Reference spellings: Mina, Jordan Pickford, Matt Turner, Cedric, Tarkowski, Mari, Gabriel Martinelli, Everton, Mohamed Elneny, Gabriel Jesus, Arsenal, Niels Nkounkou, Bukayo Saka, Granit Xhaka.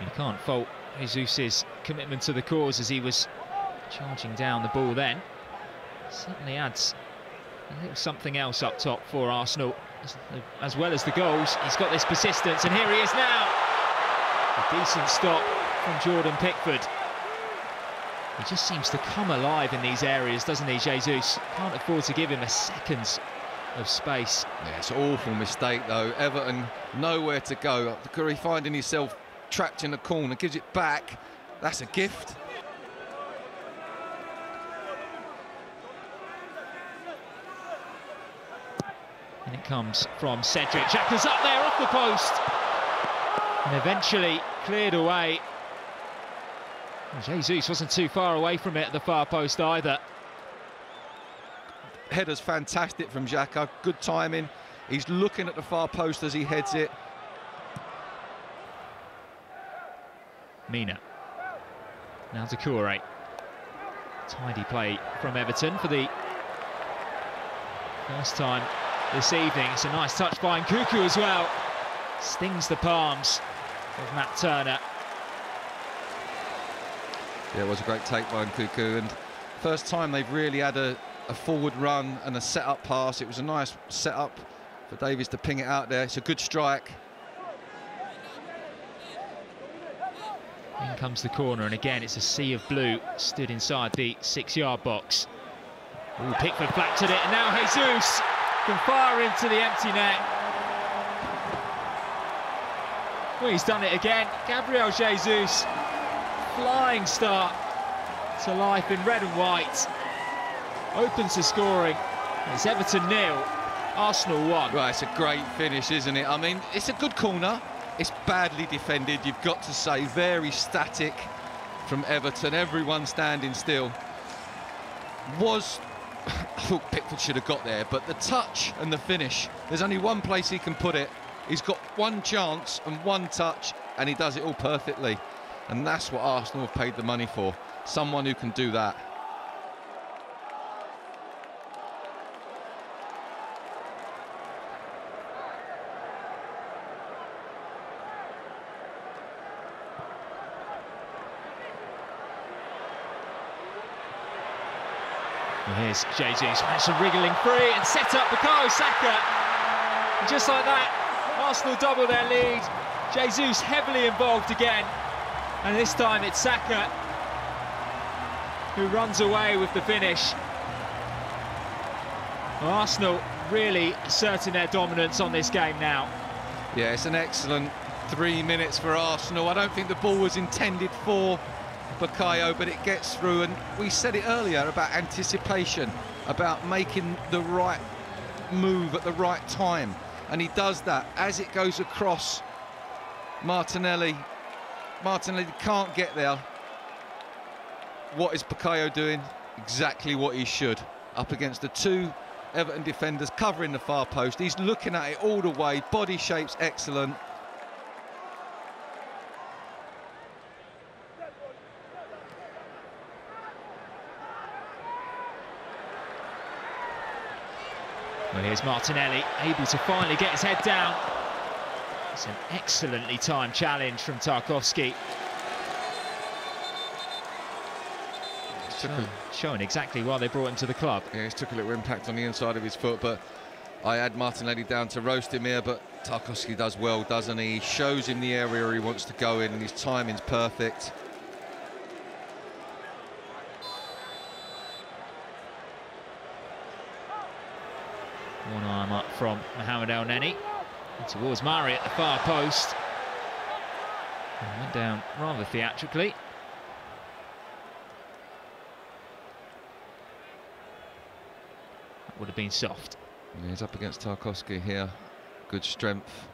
You can't fault Jesus' commitment to the cause as he was charging down the ball then. Certainly adds a little something else up top for Arsenal, as well as the goals. He's got this persistence, and here he is now. A decent stop from Jordan Pickford. He just seems to come alive in these areas, doesn't he, Jesus? Can't afford to give him a second's of space. Yeah, it's an awful mistake, though. Everton, nowhere to go. Curry finding himself trapped in the corner, gives it back. That's a gift. And it comes from Cedric. Xhaka's up there, off the post. And eventually cleared away. Jesus wasn't too far away from it at the far post either. Header's fantastic from Xhaka, good timing. He's looking at the far post as he heads it. Mina. Now to Koure. Tidy play from Everton for the first time this evening. It's a nice touch by Nkounkou as well. Stings the palms of Matt Turner. Yeah, it was a great take by Nkounkou, and first time they've really had a forward run and a set-up pass. It was a nice set-up for Davies to ping it out there. It's a good strike. In comes the corner, and again it's a sea of blue stood inside the 6-yard box. Ooh, Pickford flattened it, and now Jesus can fire into the empty net. Well, he's done it again. Gabriel Jesus. Flying start to life in red and white. Open to scoring. It's Everton 0, Arsenal 1. Right, it's a great finish, isn't it? I mean, it's a good corner. It's badly defended, you've got to say. Very static from Everton. Everyone standing still. I thought Pickford should have got there, but the touch and the finish. There's only one place he can put it. He's got one chance and one touch, and he does it all perfectly. And that's what Arsenal have paid the money for, someone who can do that. Well, here's Jesus, that's a wriggling free and set up Bukayo Saka. And just like that, Arsenal double their lead. Jesus heavily involved again. And this time it's Saka who runs away with the finish. Arsenal really asserting their dominance on this game now. Yeah, it's an excellent 3 minutes for Arsenal. I don't think the ball was intended for Bukayo, but it gets through, and we said it earlier about anticipation, about making the right move at the right time, and he does that. As it goes across, Martinelli can't get there. What is Bukayo doing? Exactly what he should. Up against the two Everton defenders covering the far post. He's looking at it all the way. Body shape's excellent. Well, here's Martinelli, able to finally get his head down. It's an excellently timed challenge from Tarkowski. Showing exactly why they brought him to the club. Yeah, he's took a little impact on the inside of his foot, but I had Martinelli down to roast him here, but Tarkowski does well, doesn't he? He shows him the area he wants to go in, and his timing's perfect. One arm up from Mohamed Elneny. Towards Mari at the far post. And went down rather theatrically. That would have been soft. And he's up against Tarkowski here. Good strength.